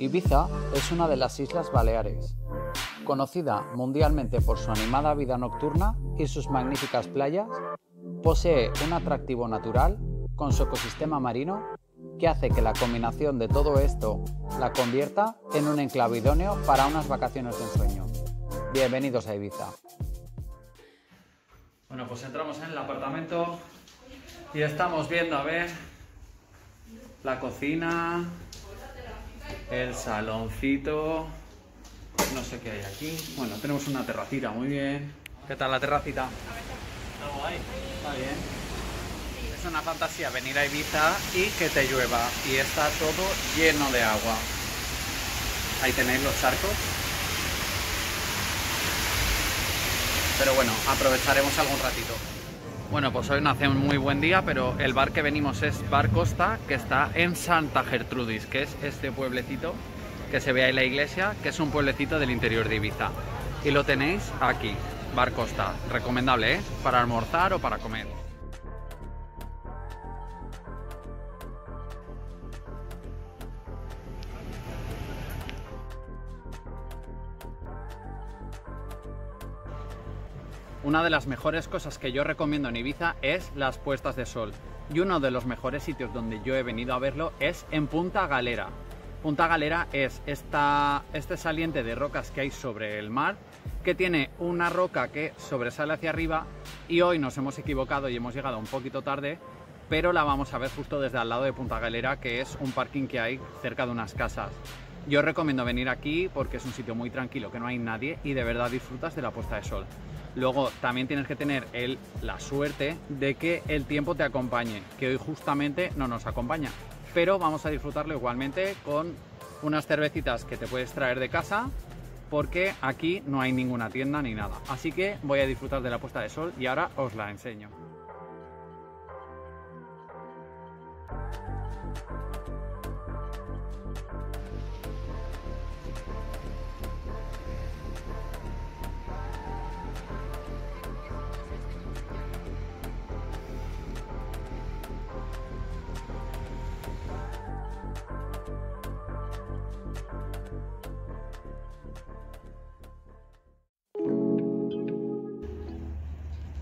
Ibiza es una de las Islas Baleares, conocida mundialmente por su animada vida nocturna y sus magníficas playas. Posee un atractivo natural con su ecosistema marino que hace que la combinación de todo esto la convierta en un enclave idóneo para unas vacaciones de ensueño. Bienvenidos a Ibiza. Bueno, pues entramos en el apartamento y estamos viendo, a ver, la cocina, el saloncito, no sé qué hay aquí. Bueno, tenemos una terracita, muy bien. ¿Qué tal la terracita? Está guay. Está bien. Es una fantasía venir a Ibiza y que te llueva. Y está todo lleno de agua. Ahí tenéis los charcos. Pero bueno, aprovecharemos algún ratito. Bueno, pues hoy no hace un muy buen día, pero el bar que venimos es Bar Costa, que está en Santa Gertrudis, que es este pueblecito que se ve ahí la iglesia, que es un pueblecito del interior de Ibiza. Y lo tenéis aquí, Bar Costa. Recomendable, ¿eh? Para almorzar o para comer. Una de las mejores cosas que yo recomiendo en Ibiza es las puestas de sol, y uno de los mejores sitios donde yo he venido a verlo es en Punta Galera. Punta Galera es este saliente de rocas que hay sobre el mar, que tiene una roca que sobresale hacia arriba, y hoy nos hemos equivocado y hemos llegado un poquito tarde, pero la vamos a ver justo desde al lado de Punta Galera, que es un parking que hay cerca de unas casas. Yo recomiendo venir aquí porque es un sitio muy tranquilo, que no hay nadie y de verdad disfrutas de la puesta de sol. Luego también tienes que tener la suerte de que el tiempo te acompañe, que hoy justamente no nos acompaña, pero vamos a disfrutarlo igualmente con unas cervecitas que te puedes traer de casa, porque aquí no hay ninguna tienda ni nada. Así que voy a disfrutar de la puesta de sol y ahora os la enseño.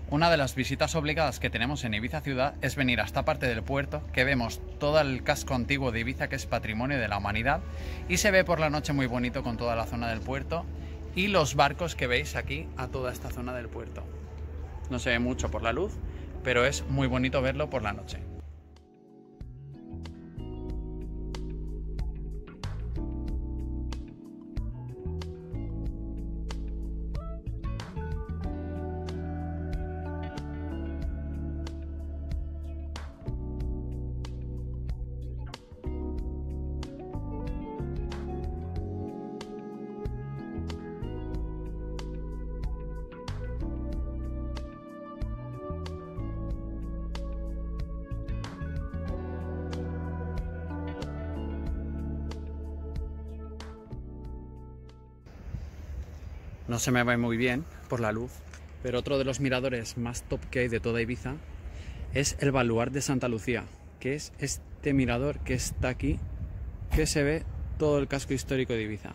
Una de las visitas obligadas que tenemos en Ibiza ciudad es venir a esta parte del puerto, que vemos todo el casco antiguo de Ibiza, que es Patrimonio de la Humanidad, y se ve por la noche muy bonito con toda la zona del puerto y los barcos que veis aquí a toda esta zona del puerto. No se ve mucho por la luz, pero es muy bonito verlo por la noche. No se me ve muy bien por la luz, pero otro de los miradores más top que hay de toda Ibiza es el Baluarte de Santa Lucía, que es este mirador que está aquí, que se ve todo el casco histórico de Ibiza.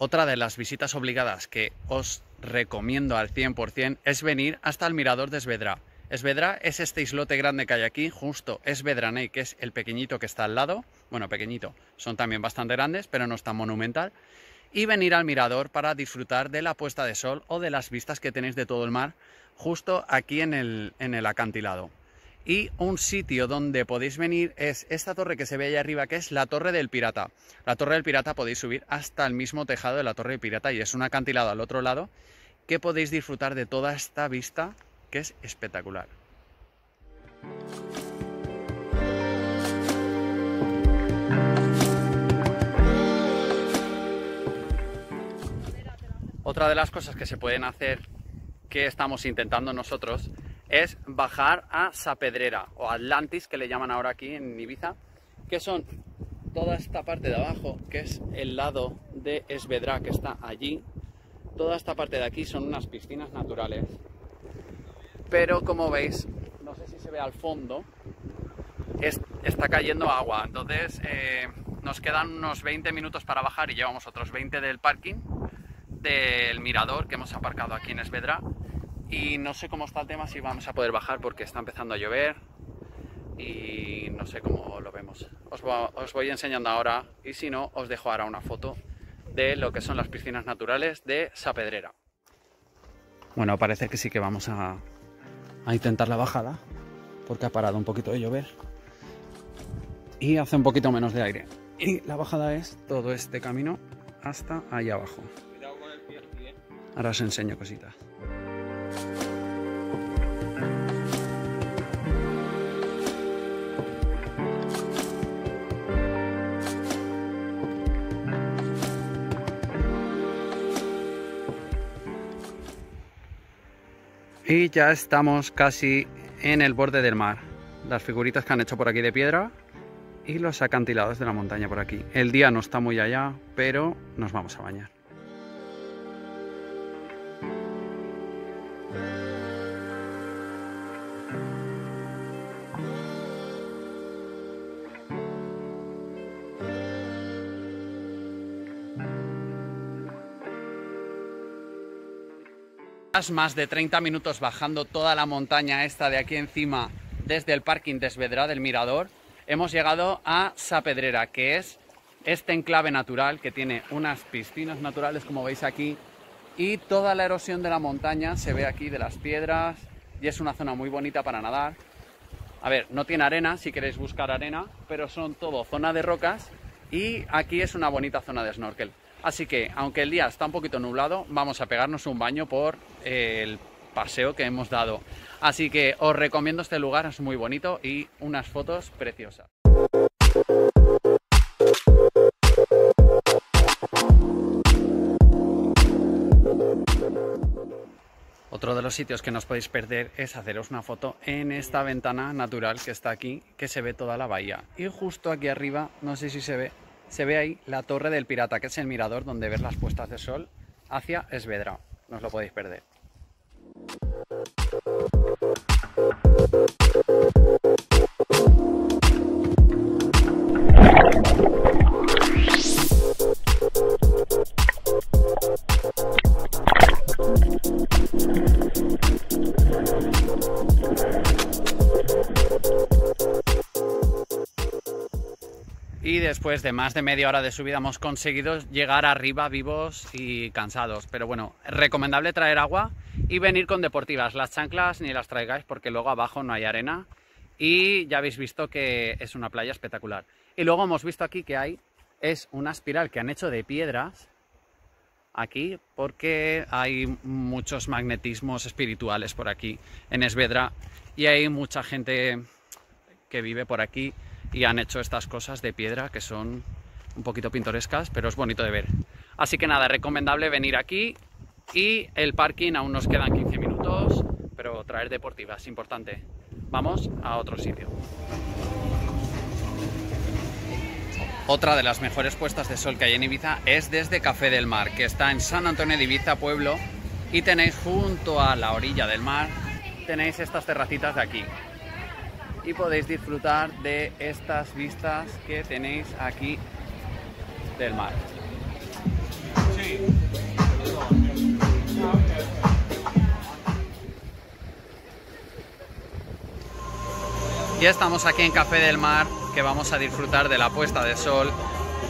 Otra de las visitas obligadas que os recomiendo al 100% es venir hasta el mirador de Es Vedrà. Es Vedrà es este islote grande que hay aquí, justo Es Vedranet, que es el pequeñito que está al lado. Bueno, pequeñito, son también bastante grandes, pero no es tan monumental. Y venir al mirador para disfrutar de la puesta de sol o de las vistas que tenéis de todo el mar, justo aquí en el acantilado. Y un sitio donde podéis venir es esta torre que se ve allá arriba, que es la Torre del Pirata. La Torre del Pirata podéis subir hasta el mismo tejado de la Torre del Pirata, y es un acantilado al otro lado que podéis disfrutar de toda esta vista, que es espectacular. Otra de las cosas que se pueden hacer, que estamos intentando nosotros, es bajar a Sa Pedrera o Atlantis, que le llaman ahora aquí en Ibiza, que son toda esta parte de abajo, que es el lado de Es Vedrà, que está allí. Toda esta parte de aquí son unas piscinas naturales, pero como veis, no sé si se ve al fondo, está cayendo agua. Entonces nos quedan unos 20 minutos para bajar y llevamos otros 20 del parking del mirador que hemos aparcado aquí en Es Vedrà, y no sé cómo está el tema, si vamos a poder bajar, porque está empezando a llover y no sé cómo lo vemos. Os voy enseñando ahora, y si no, os dejo ahora una foto de lo que son las piscinas naturales de Sa Pedrera. Bueno, parece que sí que vamos a intentar la bajada, porque ha parado un poquito de llover y hace un poquito menos de aire, y la bajada es todo este camino hasta ahí abajo. Ahora os enseño cositas. Y ya estamos casi en el borde del mar. Las figuritas que han hecho por aquí de piedra y los acantilados de la montaña por aquí. El día no está muy allá, pero nos vamos a bañar. Más de 30 minutos bajando toda la montaña esta de aquí encima, desde el parking de Es Vedrà, del mirador, hemos llegado a Sa Pedrera, que es este enclave natural que tiene unas piscinas naturales, como veis aquí, y toda la erosión de la montaña se ve aquí de las piedras, y es una zona muy bonita para nadar. A ver, no tiene arena, si queréis buscar arena, pero son todo zona de rocas, y aquí es una bonita zona de snorkel. Así que, aunque el día está un poquito nublado, vamos a pegarnos un baño por el paseo que hemos dado. Así que os recomiendo este lugar, es muy bonito y unas fotos preciosas. Otro de los sitios que no os podéis perder es haceros una foto en esta ventana natural que está aquí, que se ve toda la bahía. Y justo aquí arriba, no sé si se ve, se ve ahí la Torre del Pirata, que es el mirador donde ver las puestas de sol hacia Es Vedrà. No os lo podéis perder. Y después de más de media hora de subida hemos conseguido llegar arriba vivos y cansados. Pero bueno, recomendable traer agua y venir con deportivas. Las chanclas ni las traigáis porque luego abajo no hay arena. Y ya habéis visto que es una playa espectacular. Y luego hemos visto aquí que es una espiral que han hecho de piedras aquí, porque hay muchos magnetismos espirituales por aquí en Es Vedrà. Y hay mucha gente que vive por aquí. Y han hecho estas cosas de piedra que son un poquito pintorescas, pero es bonito de ver. Así que nada, recomendable venir aquí. Y el parking aún nos quedan 15 minutos, pero traer deportivas, importante. Vamos a otro sitio. Otra de las mejores puestas de sol que hay en Ibiza es desde Café del Mar, que está en San Antonio de Ibiza, pueblo. Y tenéis junto a la orilla del mar, tenéis estas terracitas de aquí. Y podéis disfrutar de estas vistas que tenéis aquí del mar. Y estamos aquí en Café del Mar, que vamos a disfrutar de la puesta de sol.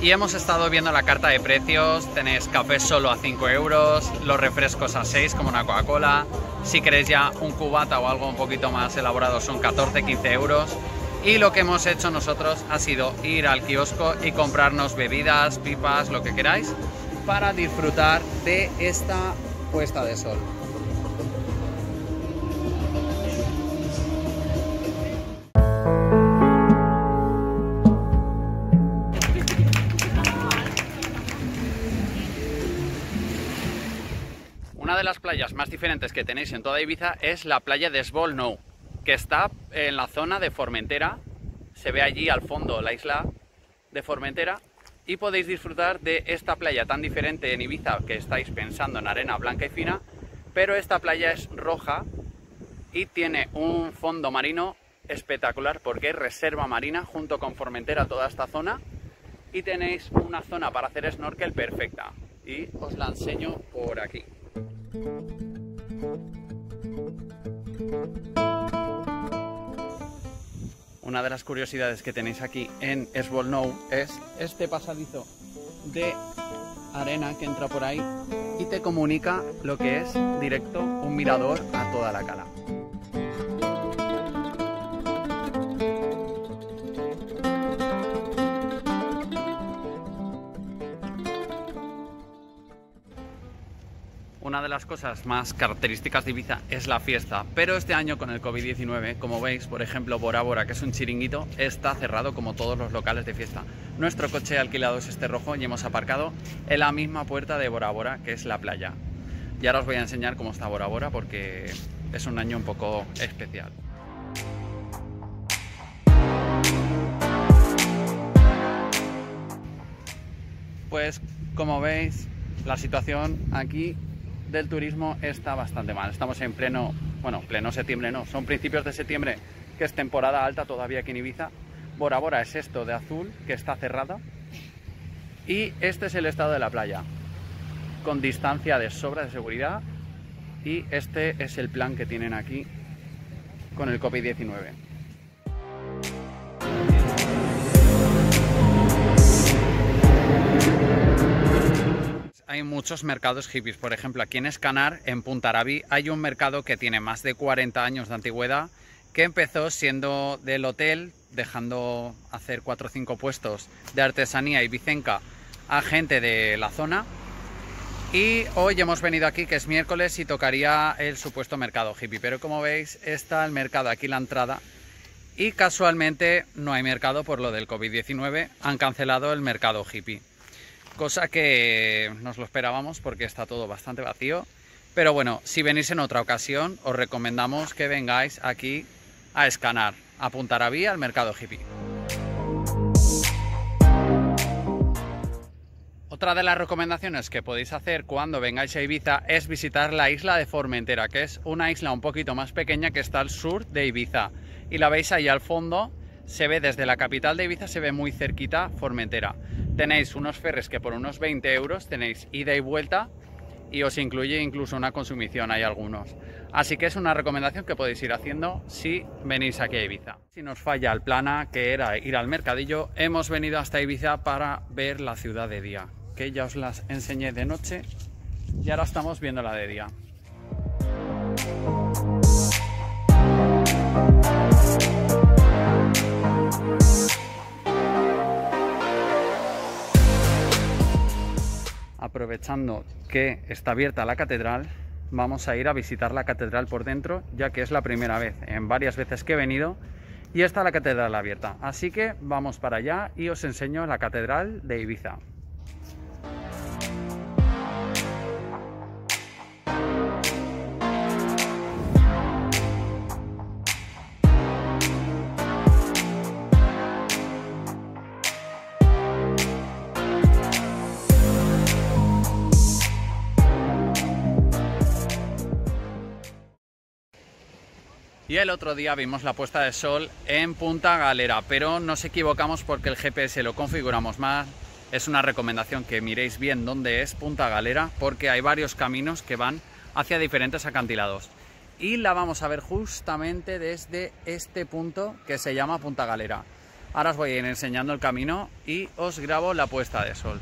Y hemos estado viendo la carta de precios. Tenéis café solo a 5 euros, los refrescos a 6 como una Coca-Cola. Si queréis ya un cubata o algo un poquito más elaborado son 14-15 euros. Y lo que hemos hecho nosotros ha sido ir al kiosco y comprarnos bebidas, pipas, lo que queráis, para disfrutar de esta puesta de sol. Una de las playas más diferentes que tenéis en toda Ibiza es la playa de Es Bol Nou, que está en la zona de Formentera. Se ve allí al fondo la isla de Formentera y podéis disfrutar de esta playa tan diferente en Ibiza, que estáis pensando en arena blanca y fina, pero esta playa es roja y tiene un fondo marino espectacular porque es reserva marina junto con Formentera toda esta zona, y tenéis una zona para hacer snorkel perfecta y os la enseño por aquí. Una de las curiosidades que tenéis aquí en Es Bol Nou es este pasadizo de arena que entra por ahí y te comunica lo que es directo un mirador a toda la cala. Una de las cosas más características de Ibiza es la fiesta, pero este año con el COVID-19, como veis, por ejemplo, Bora Bora, que es un chiringuito, está cerrado como todos los locales de fiesta. Nuestro coche alquilado es este rojo y hemos aparcado en la misma puerta de Bora Bora, que es la playa. Y ahora os voy a enseñar cómo está Bora Bora porque es un año un poco especial. Pues, como veis, la situación aquí del turismo está bastante mal. Estamos en pleno septiembre, no, son principios de septiembre, que es temporada alta todavía aquí en Ibiza. Bora Bora es esto de azul, que está cerrada, y este es el estado de la playa, con distancia de sobra de seguridad, y este es el plan que tienen aquí con el COVID-19. Hay muchos mercados hippies, por ejemplo aquí en Es Caná, en Punta Arabi, hay un mercado que tiene más de 40 años de antigüedad, que empezó siendo del hotel, dejando hacer 4 o 5 puestos de artesanía ibicenca a gente de la zona, y hoy hemos venido aquí, que es miércoles, y tocaría el supuesto mercado hippie, pero como veis está el mercado aquí la entrada, y casualmente no hay mercado por lo del COVID-19, han cancelado el mercado hippie. Cosa que nos lo esperábamos porque está todo bastante vacío. Pero bueno, si venís en otra ocasión, os recomendamos que vengáis aquí a Es Caná, a Punta Arabi, al mercado hippie. Otra de las recomendaciones que podéis hacer cuando vengáis a Ibiza es visitar la isla de Formentera, que es una isla un poquito más pequeña que está al sur de Ibiza. Y la veis ahí al fondo, se ve desde la capital de Ibiza, se ve muy cerquita Formentera. Tenéis unos ferries que por unos 20 euros tenéis ida y vuelta y os incluye incluso una consumición, hay algunos. Así que es una recomendación que podéis ir haciendo si venís aquí a Ibiza. Si nos falla el plan A, que era ir al mercadillo, hemos venido hasta Ibiza para ver la ciudad de día, que ya os las enseñé de noche y ahora estamos viendo la de día. Aprovechando que está abierta la catedral, vamos a ir a visitar la catedral por dentro, ya que es la primera vez en varias veces que he venido y está la catedral abierta. Así que vamos para allá y os enseño la catedral de Ibiza. Y el otro día vimos la puesta de sol en Punta Galera, pero nos equivocamos porque el GPS lo configuramos mal. Es una recomendación que miréis bien dónde es Punta Galera, porque hay varios caminos que van hacia diferentes acantilados. Y la vamos a ver justamente desde este punto que se llama Punta Galera. Ahora os voy a ir enseñando el camino y os grabo la puesta de sol.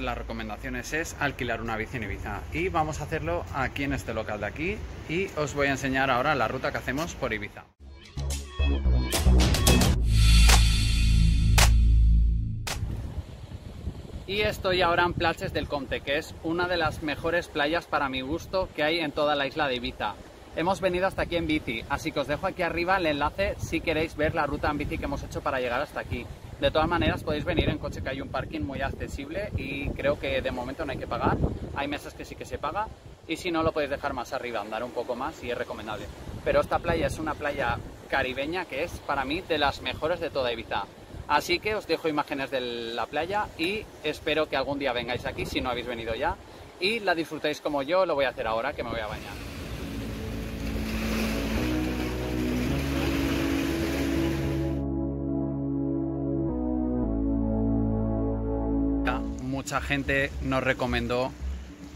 Las recomendaciones es alquilar una bici en Ibiza y vamos a hacerlo aquí en este local de aquí y os voy a enseñar ahora la ruta que hacemos por Ibiza. Y estoy ahora en Platges del Comte, que es una de las mejores playas para mi gusto que hay en toda la isla de Ibiza. Hemos venido hasta aquí en bici, así que os dejo aquí arriba el enlace si queréis ver la ruta en bici que hemos hecho para llegar hasta aquí. De todas maneras podéis venir en coche, que hay un parking muy accesible y creo que de momento no hay que pagar. Hay meses que sí que se paga y si no lo podéis dejar más arriba, andar un poco más y es recomendable. Pero esta playa es una playa caribeña que es para mí de las mejores de toda Ibiza. Así que os dejo imágenes de la playa y espero que algún día vengáis aquí si no habéis venido ya y la disfrutéis como yo lo voy a hacer ahora que me voy a bañar. Mucha gente nos recomendó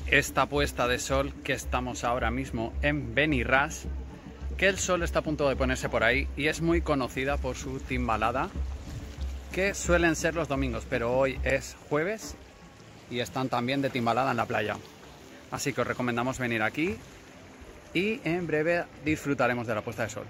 esta puesta de sol que estamos ahora mismo en Benirrás, que el sol está a punto de ponerse por ahí y es muy conocida por su timbalada, que suelen ser los domingos, pero hoy es jueves y están también de timbalada en la playa. Así que os recomendamos venir aquí y en breve disfrutaremos de la puesta de sol.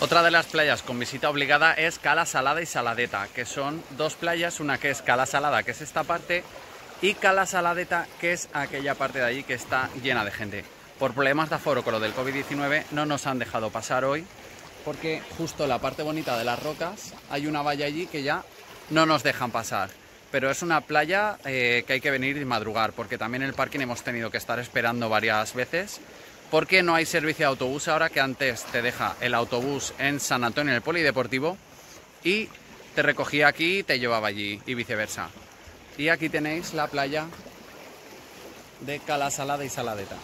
Otra de las playas con visita obligada es Cala Salada y Saladeta, que son dos playas, una que es Cala Salada, que es esta parte, y Cala Saladeta, que es aquella parte de allí que está llena de gente. Por problemas de aforo con lo del COVID-19 no nos han dejado pasar hoy, porque justo en la parte bonita de las rocas hay una valla allí que ya no nos dejan pasar. Pero es una playa que hay que venir y madrugar, porque también en el parking hemos tenido que estar esperando varias veces, porque no hay servicio de autobús ahora, que antes te deja el autobús en San Antonio, en el polideportivo, y te recogía aquí y te llevaba allí, y viceversa. Y aquí tenéis la playa de Cala Salada y Saladeta.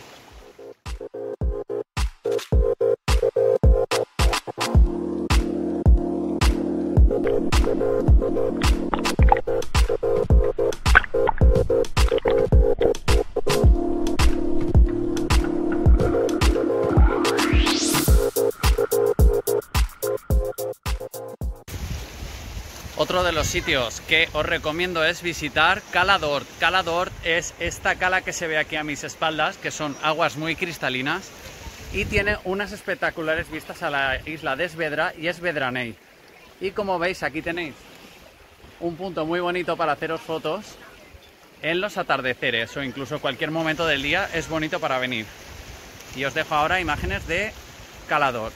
Otro de los sitios que os recomiendo es visitar Cala d'Ort. Cala d'Ort es esta cala que se ve aquí a mis espaldas, que son aguas muy cristalinas y tiene unas espectaculares vistas a la isla de Es Vedrà y Es Vedranet. Y como veis, aquí tenéis un punto muy bonito para haceros fotos en los atardeceres o incluso cualquier momento del día es bonito para venir. Y os dejo ahora imágenes de Cala d'Ort.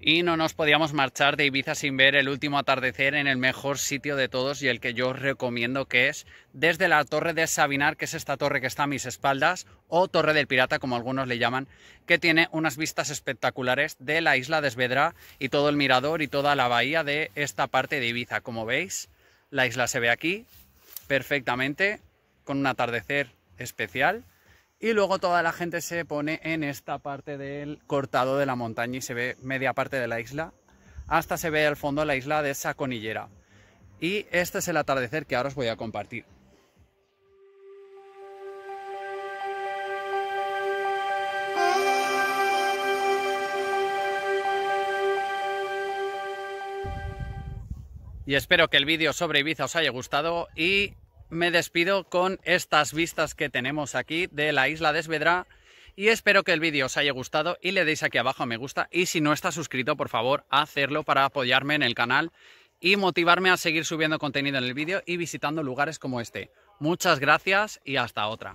Y no nos podíamos marchar de Ibiza sin ver el último atardecer en el mejor sitio de todos y el que yo os recomiendo, que es desde la Torre de Sabinar, que es esta torre que está a mis espaldas, o Torre del Pirata, como algunos le llaman, que tiene unas vistas espectaculares de la isla de Es Vedrà y todo el mirador y toda la bahía de esta parte de Ibiza. Como veis, la isla se ve aquí perfectamente, con un atardecer especial. Y luego toda la gente se pone en esta parte del cortado de la montaña y se ve media parte de la isla, hasta se ve al fondo la isla de esa conillera. Y este es el atardecer que ahora os voy a compartir. Y espero que el vídeo sobre Ibiza os haya gustado y me despido con estas vistas que tenemos aquí de la isla de Es Vedrà y espero que el vídeo os haya gustado y le deis aquí abajo a me gusta, y si no estás suscrito por favor hacerlo para apoyarme en el canal y motivarme a seguir subiendo contenido en el vídeo y visitando lugares como este. Muchas gracias y hasta otra.